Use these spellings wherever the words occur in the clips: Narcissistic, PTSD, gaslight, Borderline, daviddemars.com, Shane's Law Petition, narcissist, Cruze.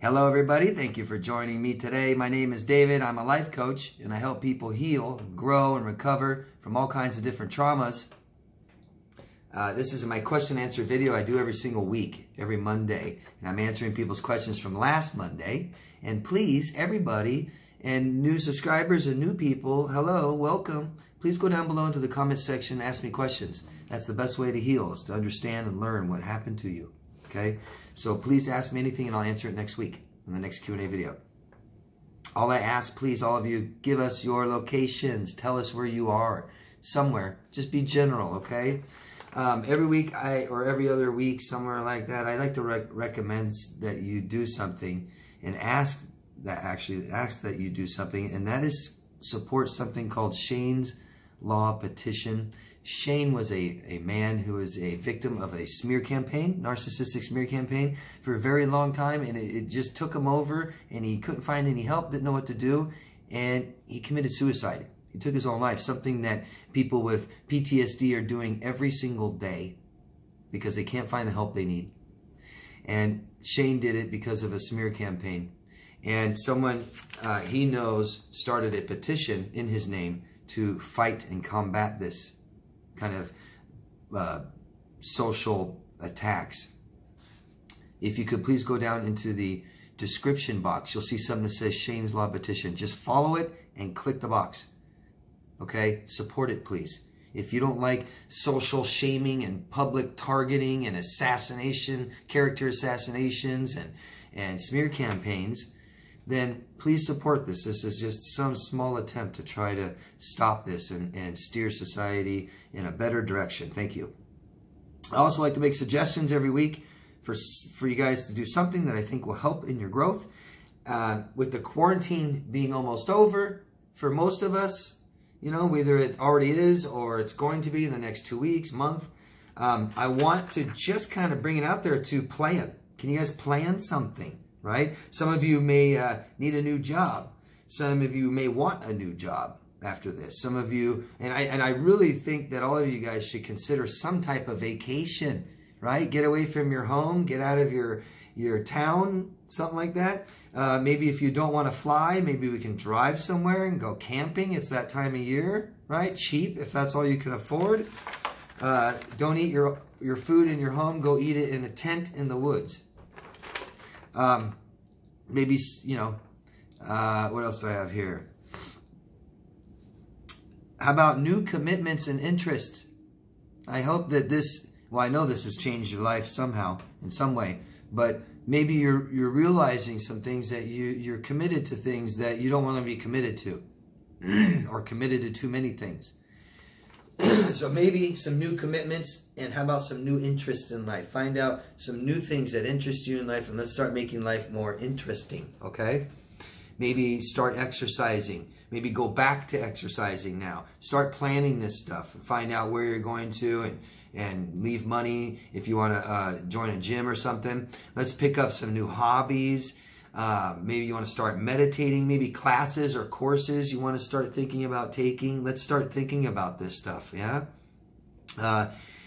Hello everybody, thank you for joining me today. My name is David, I'm a life coach, and I help people heal, grow, and recover from all kinds of different traumas. This is my question and answer video I do every single week, every Monday, and I'm answering people's questions from last Monday. And please, everybody, and new subscribers and new people, hello, welcome. Please go down below into the comment section and ask me questions. That's the best way to heal, is to understand and learn what happened to you. Okay, so please ask me anything and I'll answer it next week in the next Q&A video. All I ask, please, all of you, give us your locations. Tell us where you are, somewhere. Just be general, okay? Every week or every other week, somewhere like that, I like to recommend that you do something and ask that you do something, and that is support something called Shane's Law Petition. Shane was a man who was a victim of a smear campaign, narcissistic smear campaign, for a very long time, and it just took him over, and he couldn't find any help, didn't know what to do, and he committed suicide. He took his own life, something that people with PTSD are doing every single day because they can't find the help they need. And Shane did it because of a smear campaign. And someone he knows started a petition in his name to fight and combat this kind of social attacks. If you could please go down into the description box, you'll see something that says Shane's Law Petition. Just follow it and click the box. Okay? Support it, please. If you don't like social shaming and public targeting and assassination, character assassinations and smear campaigns, then please support this. This is just some small attempt to try to stop this and steer society in a better direction. Thank you. I also like to make suggestions every week for you guys to do something that I think will help in your growth. With the quarantine being almost over for most of us, you know, whether it already is or it's going to be in the next 2 weeks, month, I want to just kind of bring it out there to plan. Can you guys plan something? Right? Some of you may need a new job. Some of you may want a new job after this. Some of you, and I really think that all of you guys should consider some type of vacation, right? Get away from your home, get out of your town, something like that. Maybe if you don't want to fly, maybe we can drive somewhere and go camping. It's that time of year, right? Cheap, if that's all you can afford. Don't eat your food in your home. Go eat it in a tent in the woods. Maybe, you know, what else do I have here? How about new commitments and interest? I hope that this, well, I know this has changed your life somehow, in some way, but maybe you're realizing some things that you're committed to, things that you don't want to be committed to, or committed to too many things. So maybe some new commitments, and how about some new interests in life? Find out some new things that interest you in life, and let's start making life more interesting, okay? Maybe start exercising. Maybe go back to exercising now. Start planning this stuff and find out where you're going to and leave money if you want to join a gym or something. Let's pick up some new hobbies. Maybe you want to start meditating, maybe classes or courses you want to start thinking about taking. Let's start thinking about this stuff, yeah?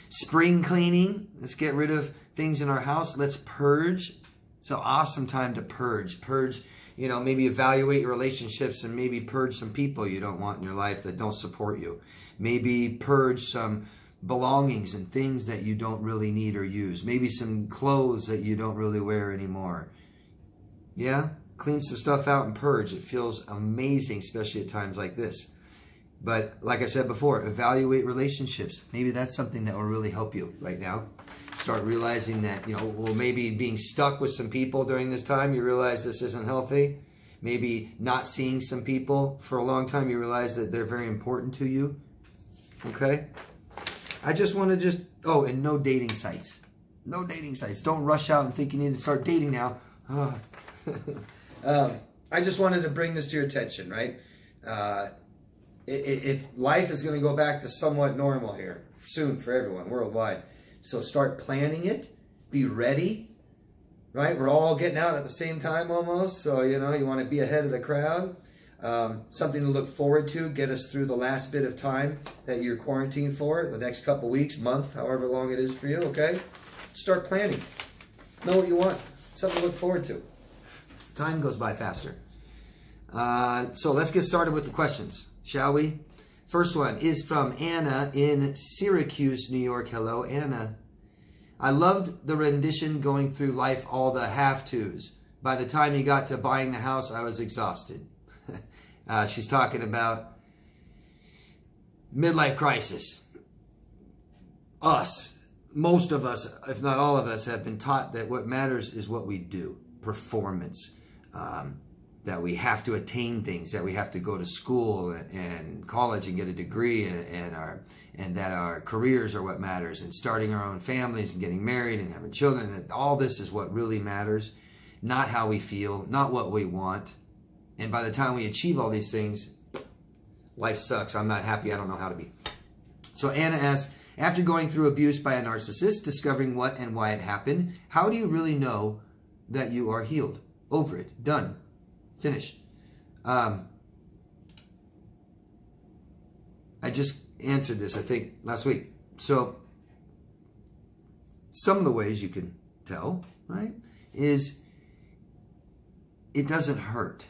Spring cleaning. Let's get rid of things in our house. Let's purge. It's an awesome time to purge. Purge, you know, maybe evaluate your relationships and maybe purge some people you don't want in your life that don't support you. Maybe purge some belongings and things that you don't really need or use. Maybe some clothes that you don't really wear anymore. Yeah, clean some stuff out and purge. It feels amazing, especially at times like this. But like I said before, evaluate relationships. Maybe that's something that will really help you right now. Start realizing that, you know, well, maybe being stuck with some people during this time, you realize this isn't healthy. Maybe not seeing some people for a long time, you realize that they're very important to you. Okay? I just want to oh, and no dating sites. No dating sites. Don't rush out and think you need to start dating now. Oh. I just wanted to bring this to your attention, right? Life is going to go back to somewhat normal here soon for everyone worldwide. So start planning it. Be ready, right? We're all getting out at the same time almost. So, you know, you want to be ahead of the crowd. Something to look forward to. Get us through the last bit of time that you're quarantined for, the next couple weeks, month, however long it is for you, okay? Start planning. Know what you want. Something to look forward to. Time goes by faster. So let's get started with the questions, shall we? First one is from Anna in Syracuse, New York. Hello, Anna. I loved the rendition going through life, all the have-tos. By the time you got to buying the house, I was exhausted. She's talking about midlife crisis. Us, most of us, if not all of us, have been taught that what matters is what we do, performance, that we have to attain things, that we have to go to school and college and get a degree, and that our careers are what matters, and starting our own families and getting married and having children, that all this is what really matters, not how we feel, not what we want. And by the time we achieve all these things, life sucks. I'm not happy. I don't know how to be. So Anna asks, after going through abuse by a narcissist, discovering what and why it happened, how do you really know that you are healed? Over it. Done. Finish. I just answered this, I think, last week. So some of the ways you can tell, right, is it doesn't hurt.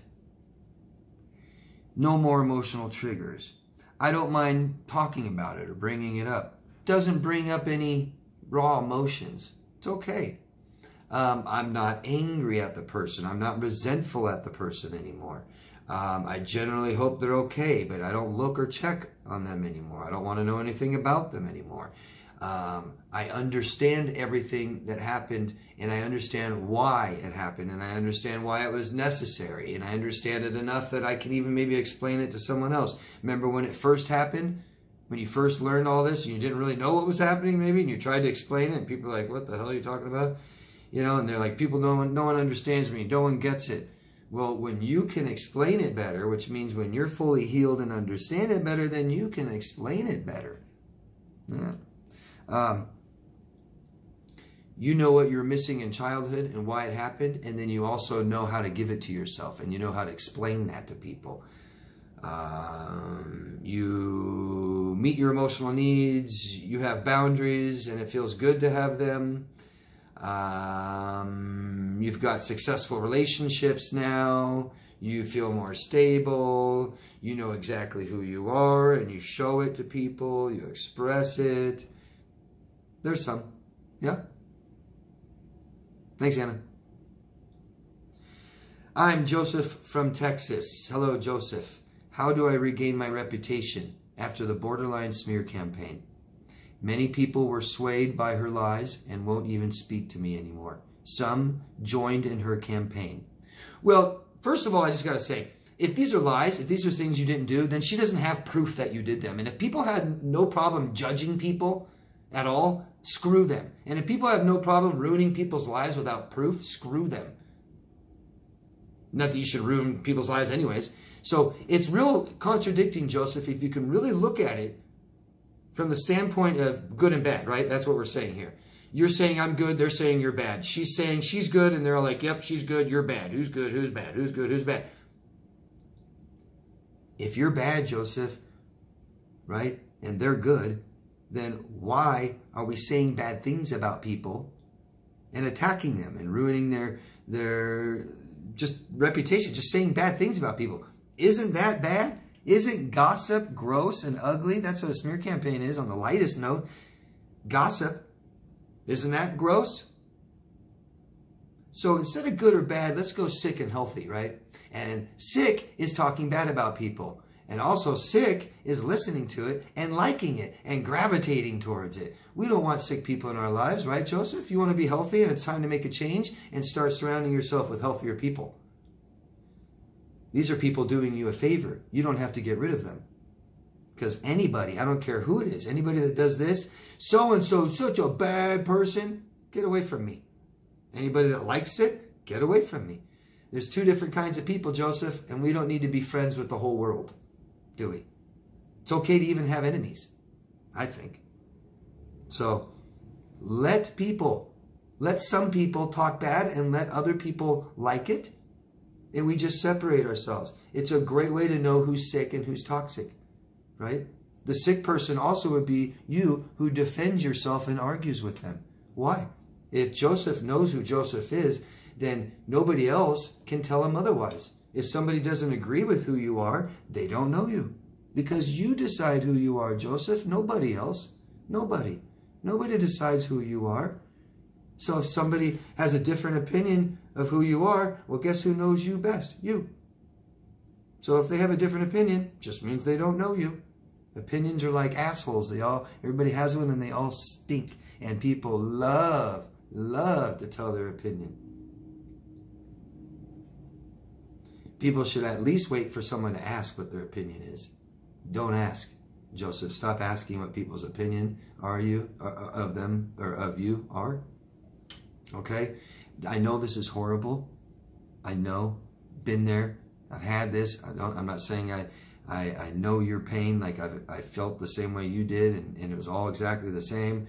No more emotional triggers. I don't mind talking about it or bringing it up. Doesn't bring up any raw emotions. It's okay. I'm not angry at the person. I'm not resentful at the person anymore. I generally hope they're okay, but I don't look or check on them anymore. I don't want to know anything about them anymore. I understand everything that happened, and I understand why it happened, and I understand why it was necessary, and I understand it enough that I can even maybe explain it to someone else. Remember when it first happened, when you first learned all this and you didn't really know what was happening maybe, and you tried to explain it and people are like, what the hell are you talking about? You know, and they're like, people, no one understands me, no one gets it. Well, when you can explain it better, which means when you're fully healed and understand it better, then you can explain it better. Yeah. You know what you're missing in childhood and why it happened, and then you also know how to give it to yourself, and you know how to explain that to people. You meet your emotional needs, you have boundaries, and it feels good to have them. You've got successful relationships now, you feel more stable, you know exactly who you are, and you show it to people, you express it. There's some. Yeah. Thanks, Anna. I'm Joseph from Texas. Hello, Joseph. How do I regain my reputation after the borderline smear campaign? Many people were swayed by her lies and won't even speak to me anymore. Some joined in her campaign. Well, first of all, I just got to say, if these are lies, if these are things you didn't do, then she doesn't have proof that you did them. And if people had no problem judging people at all, screw them. And if people have no problem ruining people's lives without proof, screw them. Not that you should ruin people's lives anyways. So it's real contradicting, Joseph, if you can really look at it from the standpoint of good and bad, right? That's what we're saying here. You're saying I'm good, they're saying you're bad. She's saying she's good, and they're all like, yep, she's good, you're bad. Who's good, who's bad, who's good, who's bad? If you're bad, Joseph, right, and they're good, then why are we saying bad things about people and attacking them and ruining their just reputation, just saying bad things about people? Isn't that bad? Isn't gossip gross and ugly? That's what a smear campaign is on the lightest note. Gossip, isn't that gross? So instead of good or bad, let's go sick and healthy, right? And sick is talking bad about people. And also sick is listening to it and liking it and gravitating towards it. We don't want sick people in our lives, right, Joseph? You want to be healthy, and it's time to make a change and start surrounding yourself with healthier people. These are people doing you a favor. You don't have to get rid of them. Because anybody, I don't care who it is, anybody that does this, so-and-so, such a bad person, get away from me. Anybody that likes it, get away from me. There's two different kinds of people, Joseph, and we don't need to be friends with the whole world. Do we? It's okay to even have enemies, I think. So let some people talk bad and let other people like it, and we just separate ourselves. It's a great way to know who's sick and who's toxic, right? The sick person also would be you who defends yourself and argues with them. Why? If Joseph knows who Joseph is, then nobody else can tell them otherwise. If somebody doesn't agree with who you are, they don't know you. Because you decide who you are, Joseph, nobody else. Nobody. Nobody decides who you are. So if somebody has a different opinion of who you are, well, guess who knows you best? You. So if they have a different opinion, just means they don't know you. Opinions are like assholes. Everybody has one and they all stink. And people love to tell their opinion. People should at least wait for someone to ask what their opinion is. Don't ask, Joseph. Stop asking what people's opinion of you are. Okay? I know this is horrible. I know. Been there. I've had this. I'm not saying I know your pain, like I felt the same way you did, and it was all exactly the same.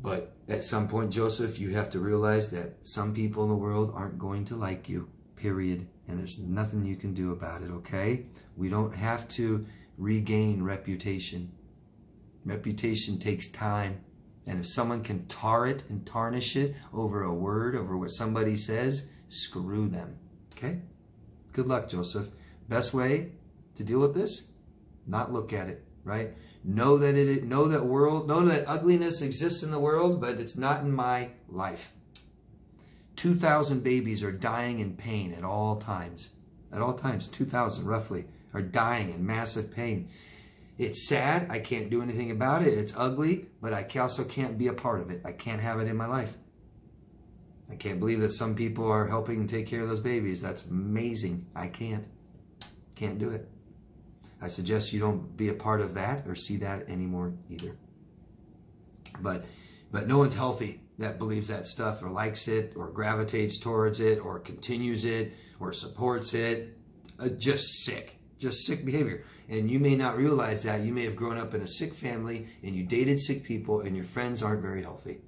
But at some point, Joseph, you have to realize that some people in the world aren't going to like you, period. And there's nothing you can do about it, okay? We don't have to regain reputation. Reputation takes time. And if someone can tar it and tarnish it over a word, over what somebody says, screw them, okay? Good luck, Joseph. Best way to deal with this, not look at it, right? Know that ugliness exists in the world, but it's not in my life. 2,000 babies are dying in pain at all times. At all times, 2,000 roughly are dying in massive pain. It's sad. I can't do anything about it. It's ugly, but I also can't be a part of it. I can't have it in my life. I can't believe that some people are helping take care of those babies. That's amazing. I can't. Can't do it. I suggest you don't be a part of that or see that anymore either. But no one's healthy that believes that stuff or likes it or gravitates towards it or continues it or supports it. Just sick behavior. And you may not realize that. You may have grown up in a sick family and you dated sick people and your friends aren't very healthy.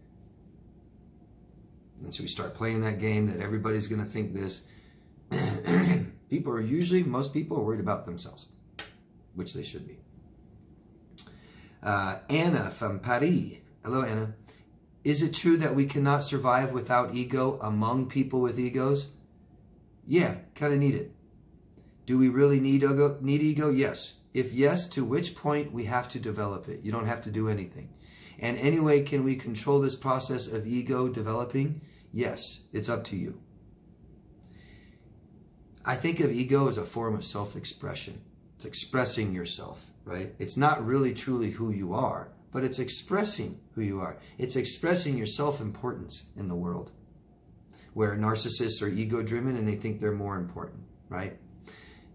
And so we start playing that game that everybody's going to think this. People are usually, most people are worried about themselves, which they should be. Anna from Paris. Hello, Anna. Is it true that we cannot survive without ego among people with egos? Yeah, kind of need it. Do we really need ego? Yes. If yes, to which point we have to develop it. You don't have to do anything. And anyway, can we control this process of ego developing? Yes, it's up to you. I think of ego as a form of self-expression. It's expressing yourself, right? It's not really truly who you are, but it's expressing who you are. It's expressing your self-importance in the world, where narcissists are ego-driven and they think they're more important, right?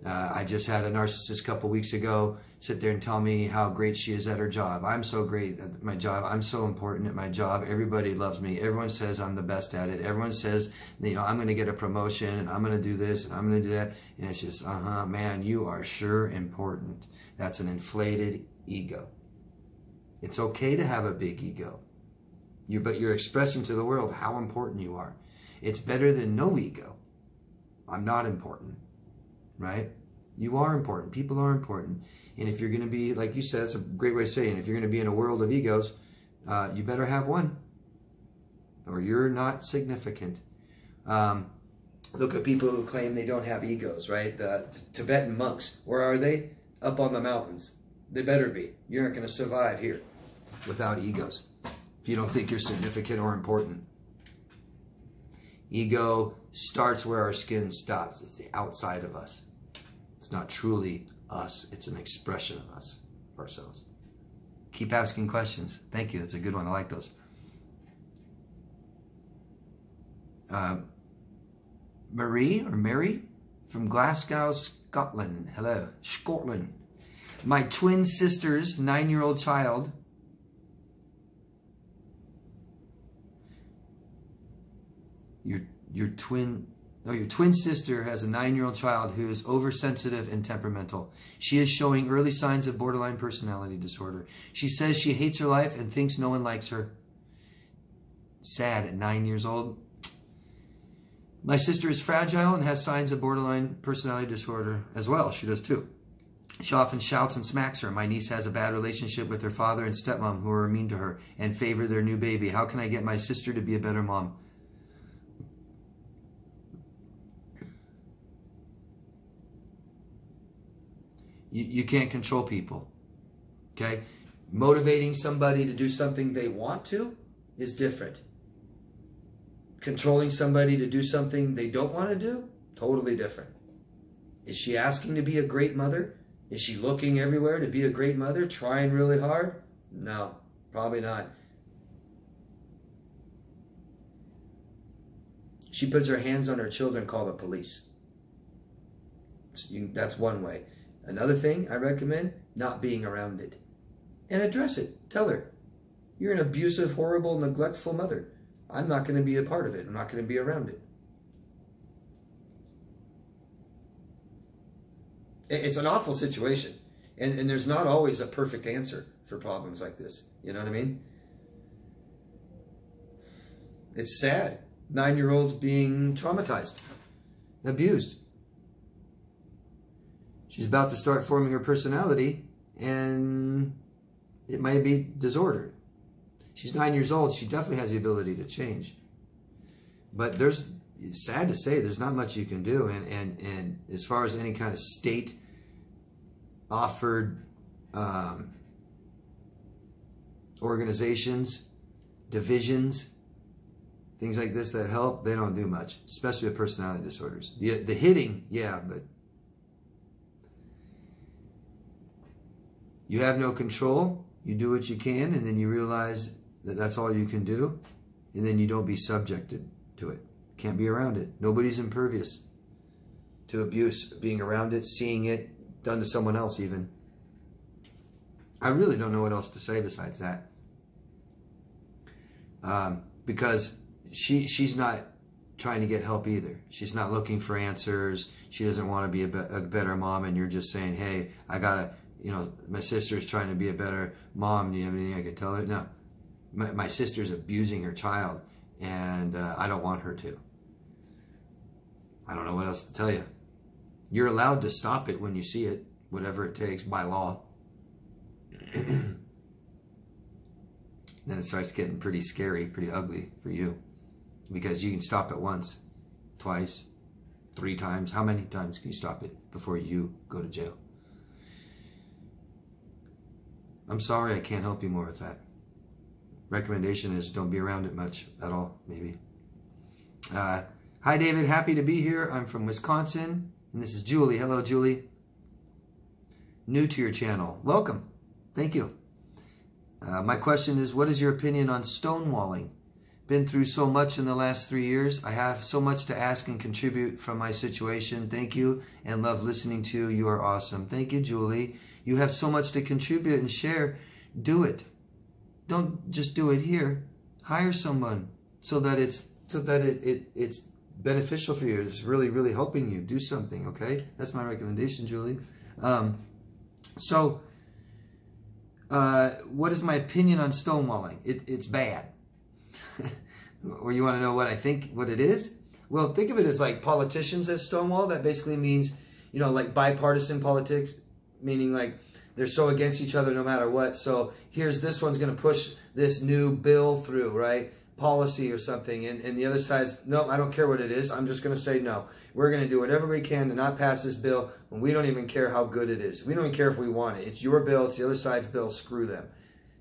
I just had a narcissist a couple weeks ago sit there and tell me how great she is at her job. I'm so great at my job. I'm so important at my job. Everybody loves me. Everyone says I'm the best at it. Everyone says, you know, I'm going to get a promotion and I'm going to do this and I'm going to do that. And it's just, man, you are sure important. That's an inflated ego. It's okay to have a big ego, but you're expressing to the world how important you are. It's better than no ego. I'm not important. Right? You are important. People are important. And if you're going to be, like you said, that's a great way of saying, if you're going to be in a world of egos, you better have one or you're not significant. Look at people who claim they don't have egos, right? The Tibetan monks, where are they? Up on the mountains. They better be. You aren't going to survive here without egos if you don't think you're significant or important. Ego starts where our skin stops. It's the outside of us. It's not truly us. It's an expression of us, ourselves. Keep asking questions. Thank you. That's a good one. I like those. Mary from Glasgow, Scotland. Hello, Scotland. My twin sister's 9-year-old child Your twin sister has a 9-year-old child who is oversensitive and temperamental. She is showing early signs of borderline personality disorder. She says she hates her life and thinks no one likes her. Sad at 9 years old. My sister is fragile and has signs of borderline personality disorder as well. She does too. She often shouts and smacks her. My niece has a bad relationship with her father and stepmom who are mean to her and favor their new baby. How can I get my sister to be a better mom? You can't control people, okay? Motivating somebody to do something they want to is different. Controlling somebody to do something they don't want to do, totally different. Is she asking to be a great mother? Is she looking everywhere to be a great mother, trying really hard? No, probably not. She puts her hands on her children, call the police. That's one way. Another thing I recommend, not being around it. And address it. Tell her, you're an abusive, horrible, neglectful mother. I'm not going to be a part of it. I'm not going to be around it. It's an awful situation. And there's not always a perfect answer for problems like this. You know what I mean? It's sad. 9-year-olds being traumatized, abused. She's about to start forming her personality, and it might be disordered. She's 9 years old. She definitely has the ability to change. But there's, it's sad to say, there's not much you can do. And as far as any kind of state-offered organizations, divisions, things like this that help, they don't do much, especially with personality disorders. The hitting, yeah, but you have no control. You do what you can, and then you realize that that's all you can do, and then you don't be subjected to it. Can't be around it. Nobody's impervious to abuse, being around it, seeing it done to someone else even. I really don't know what else to say besides that. Because she's not trying to get help either. She's not looking for answers. She doesn't want to be a better mom, and you're just saying, hey, I got to, you know, my sister's trying to be a better mom. Do you have anything I could tell her? No. My sister's abusing her child, and I don't want her to. I don't know what else to tell you. You're allowed to stop it when you see it, whatever it takes, by law. Then it starts getting pretty scary, pretty ugly for you. Because you can stop it once, twice, 3 times. How many times can you stop it before you go to jail? I'm sorry I can't help you more with that. Recommendation is don't be around it much at all, maybe. Hi, David. Happy to be here. I'm from Wisconsin. And this is Julie. Hello, Julie. New to your channel. Welcome. Thank you. My question is, what is your opinion on stonewalling? Been through so much in the last 3 years. I have so much to ask and contribute from my situation. Thank you, and love listening to you. You are awesome. Thank you, Julie. You have so much to contribute and share. Do it. Don't just do it here. Hire someone so that it's beneficial for you. It's really, really helping you. Do something, okay? That's my recommendation, Julie. What is my opinion on stonewalling? It's bad. Or you want to know what I think, what it is? Well, think of it as like politicians as stonewall. That basically means, you know, like bipartisan politics, meaning like they're so against each other no matter what. So here's this one's going to push this new bill through, right? Policy or something. And the other side's, no, I don't care what it is. I'm just going to say no. We're going to do whatever we can to not pass this bill when we don't even care how good it is. We don't even care if we want it. It's your bill. It's the other side's bill. Screw them.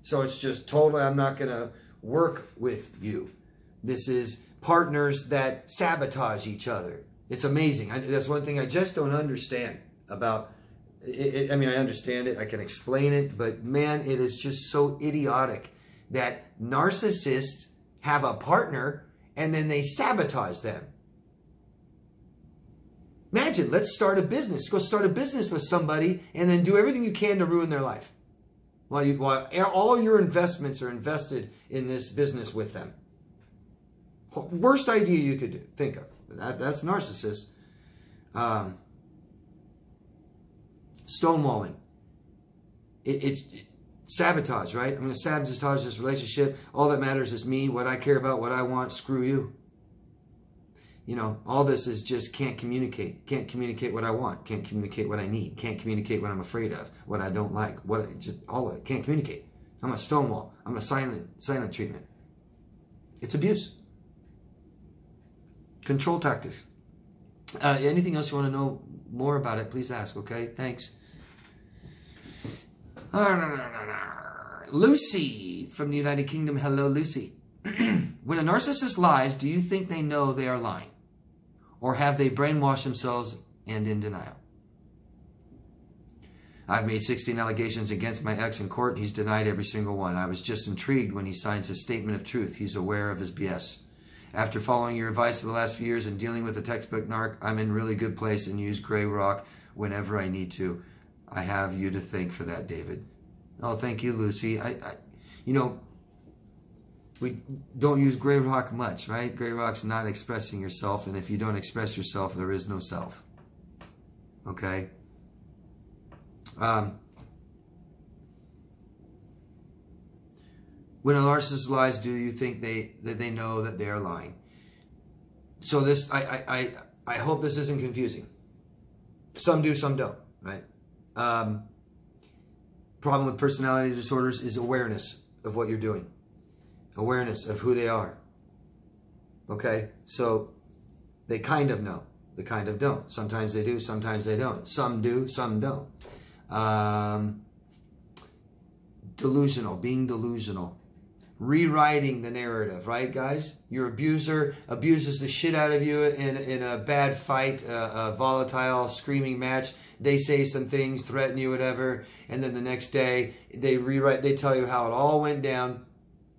So it's just totally, I'm not going to work with you. This is partners that sabotage each other. It's amazing. That's one thing I just don't understand about it. I mean, I understand it. I can explain it. But man, it is just so idiotic that narcissists have a partner, and then they sabotage them. Imagine, let's start a business. Go start a business with somebody and then do everything you can to ruin their life. While all your investments are invested in this business with them. Worst idea you could think of. That's narcissist. Stonewalling. It's sabotage, right? I'm going to sabotage this relationship. All that matters is me, what I care about, what I want. Screw you. You know, all this is just can't communicate. Can't communicate what I want. Can't communicate what I need. Can't communicate what I'm afraid of, what I don't like. What just all of it. Can't communicate. I'm a stonewall. I'm a silent treatment. It's abuse. Control tactics. Anything else you want to know more about it, please ask, okay? Thanks. Lucy from the United Kingdom. Hello, Lucy. When a narcissist lies, do you think they know they are lying? Or have they brainwashed themselves and in denial? I've made 16 allegations against my ex in court, and he's denied every single one. I was just intrigued when he signs his statement of truth. He's aware of his BS. After following your advice for the last few years and dealing with the textbook narc, I'm in really good place and use gray rock whenever I need to. I have you to thank for that, David. Oh, thank you, Lucy. You know, we don't use gray rock much, right? Gray rock's not expressing yourself, and if you don't express yourself, there is no self. Okay? When a narcissist lies, do you think that they know that they are lying? So this, I hope this isn't confusing. Some do, some don't, right? Problem with personality disorders is awareness of what you're doing. Awareness of who they are. Okay? So they kind of know. They kind of don't. Sometimes they do, sometimes they don't. Some do, some don't. Delusional, being delusional. Rewriting the narrative, right, guys? Your abuser abuses the shit out of you in a bad fight, a volatile, screaming match. They say some things, threaten you, whatever, and then the next day they rewrite. They tell you how it all went down,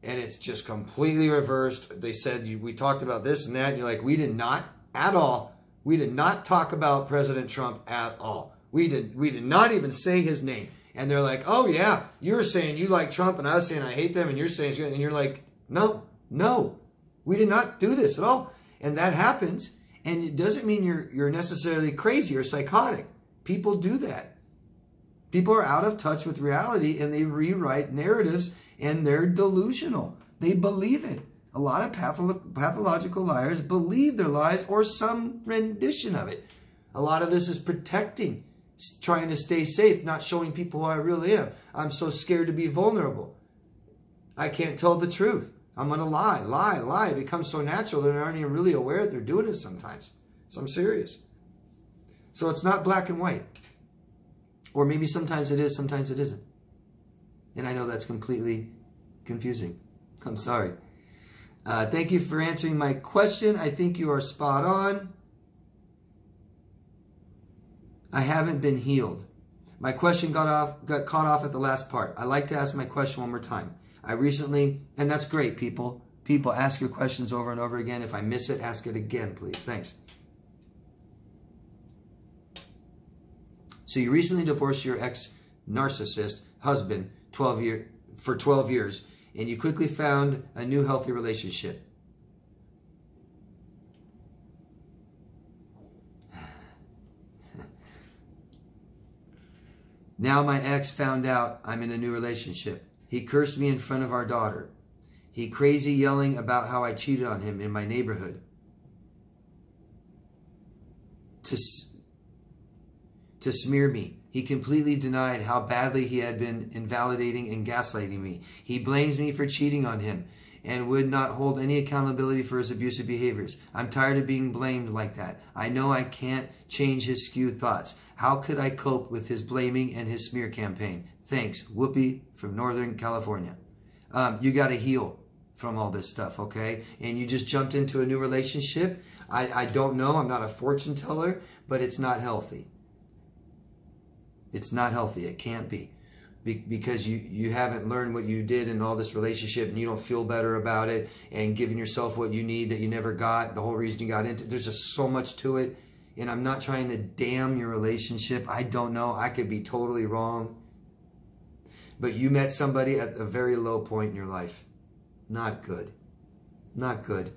and it's just completely reversed. They said, we talked about this and that, and you're like, we did not at all. We did not talk about President Trump at all. We did not even say his name. And they're like, oh yeah, you were saying you like Trump and I was saying I hate them and you're saying it's good. And you're like, no, we did not do this at all. And that happens. And it doesn't mean you're necessarily crazy or psychotic. People do that. People are out of touch with reality and they rewrite narratives and they're delusional. They believe it. A lot of pathological liars believe their lies or some rendition of it. A lot of this is protecting. Trying to stay safe, not showing people who I really am. I'm so scared to be vulnerable. I can't tell the truth. I'm going to lie. It becomes so natural that they aren't even really aware that they're doing it sometimes. So I'm serious. So it's not black and white. Or maybe sometimes it is, sometimes it isn't. And I know that's completely confusing. I'm sorry. Thank you for answering my question. I think you are spot on. I haven't been healed. My question got caught off at the last part. I like to ask my question one more time. I recently, and that's great, people. People, ask your questions over and over again. If I miss it, ask it again, please. Thanks. So you recently divorced your ex-narcissist husband for 12 years, and you quickly found a new healthy relationship. Now my ex found out I'm in a new relationship. He cursed me in front of our daughter. He crazy yelling about how I cheated on him in my neighborhood. To smear me. He completely denied how badly he had been invalidating and gaslighting me. He blames me for cheating on him and would not hold any accountability for his abusive behaviors. I'm tired of being blamed like that. I know I can't change his skewed thoughts. How could I cope with his blaming and his smear campaign? Thanks, Whoopi from Northern California. You got to heal from all this stuff, okay? And you just jumped into a new relationship. I don't know. I'm not a fortune teller, but it's not healthy. It's not healthy. It can't be. Because you haven't learned what you did in all this relationship and you don't feel better about it and giving yourself what you need that you never got, the whole reason you got into it. There's just so much to it. And I'm not trying to damn your relationship. I don't know. I could be totally wrong. But you met somebody at a very low point in your life. Not good. Not good.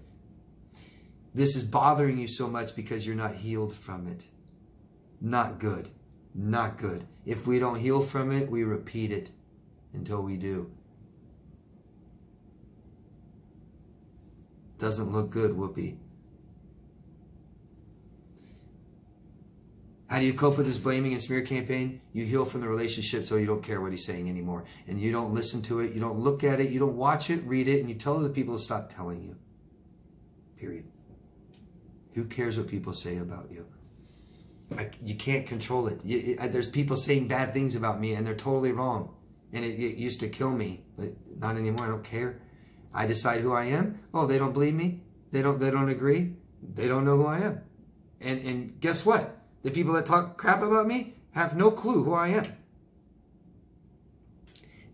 This is bothering you so much because you're not healed from it. Not good. Not good. If we don't heal from it, we repeat it until we do. Doesn't look good, Whoopi. How do you cope with his blaming and smear campaign? You heal from the relationship so you don't care what he's saying anymore. And you don't listen to it. You don't look at it. You don't watch it, read it, and you tell the people to stop telling you. Period. Who cares what people say about you? You can't control it. There's people saying bad things about me, and they're totally wrong. And it used to kill me, but not anymore. I don't care. I decide who I am. Oh, they don't believe me. They don't agree. They don't know who I am. And guess what? The people that talk crap about me have no clue who I am.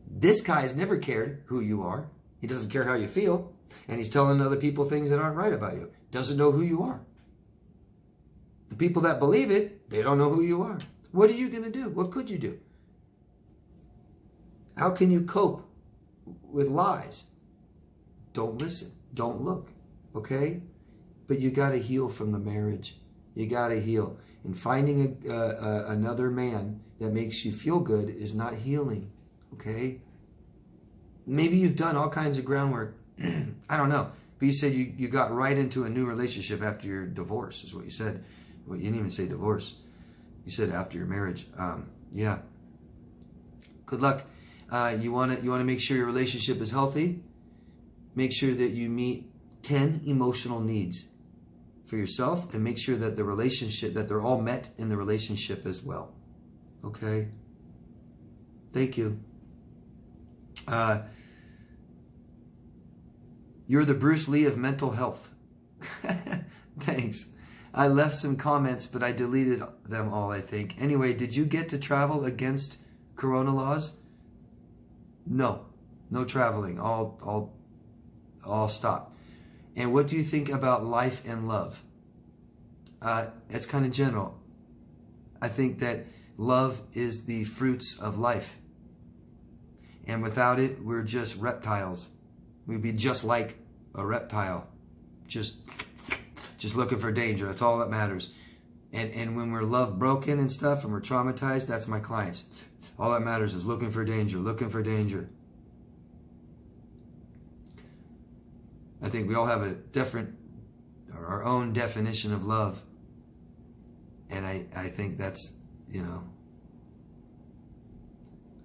This guy's never cared who you are. He doesn't care how you feel. And he's telling other people things that aren't right about you. Doesn't know who you are. The people that believe it, they don't know who you are. What are you going to do? What could you do? How can you cope with lies? Don't listen. Don't look. Okay? But you got to heal from the marriage. You got to heal. And finding another man that makes you feel good is not healing. Okay? Maybe you've done all kinds of groundwork. I don't know. But you said you got right into a new relationship after your divorce, is what you said. Well, you didn't even say divorce. You said after your marriage. Yeah. Good luck. You want to make sure your relationship is healthy. Make sure that you meet 10 emotional needs for yourself, and make sure that the relationship, that they're all met in the relationship as well. Okay? Thank you. You're the Bruce Lee of mental health. Thanks. I left some comments, but I deleted them all, I think. Anyway, did you get to travel against corona laws? No. No traveling. All stop. And what do you think about life and love? It's kind of general. I think that love is the fruits of life. And without it, we're just reptiles. We'd be just like a reptile. Just looking for danger. That's all that matters. And when we're love broken and stuff and we're traumatized, that's my clients. All that matters is looking for danger, looking for danger. I think we all have a different, or our own definition of love. And I think that's, you know,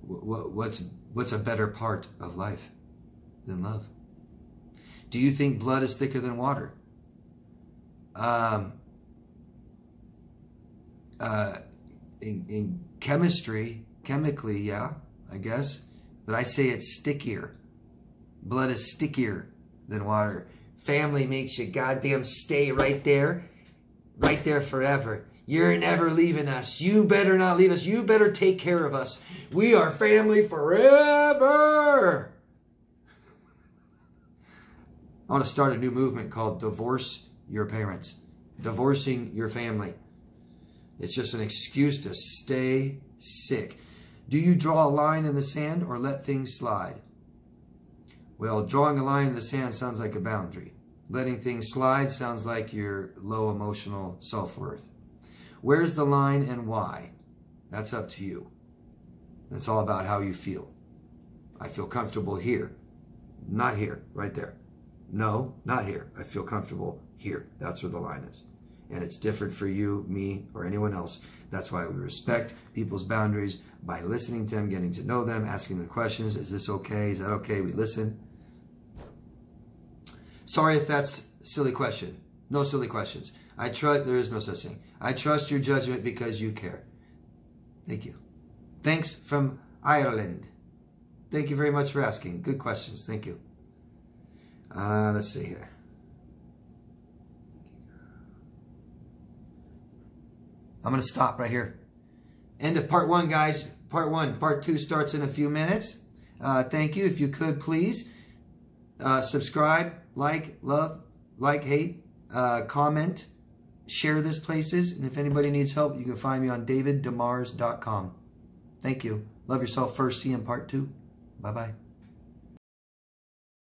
what's a better part of life than love? Do you think blood is thicker than water? In chemistry, chemically, yeah, I guess. But I say it's stickier. Blood is stickier than water. Family makes you goddamn stay right there forever. You're never leaving us. You better not leave us. You better take care of us. We are family forever. I want to start a new movement called Divorce Your Parents. Divorcing your family. It's just an excuse to stay sick. Do you draw a line in the sand or let things slide? Well, drawing a line in the sand sounds like a boundary. Letting things slide sounds like your low emotional self-worth. Where's the line and why? That's up to you. And it's all about how you feel. I feel comfortable here. Not here, right there. No, not here. I feel comfortable here. That's where the line is. And it's different for you, me, or anyone else. That's why we respect people's boundaries by listening to them, getting to know them, asking them questions. Is this okay? Is that okay? We listen. Sorry if that's a silly question. No silly questions. I trust, there is no such thing. I trust your judgment because you care. Thank you. Thanks from Ireland. Thank you very much for asking. Good questions. Thank you. Let's see here. I'm going to stop right here. End of part one, guys. Part one. Part two starts in a few minutes. Thank you. If you could, please subscribe, like, love, like, hate, comment, share this places. And if anybody needs help, you can find me on daviddemars.com. Thank you. Love yourself first. See you in part two. Bye-bye.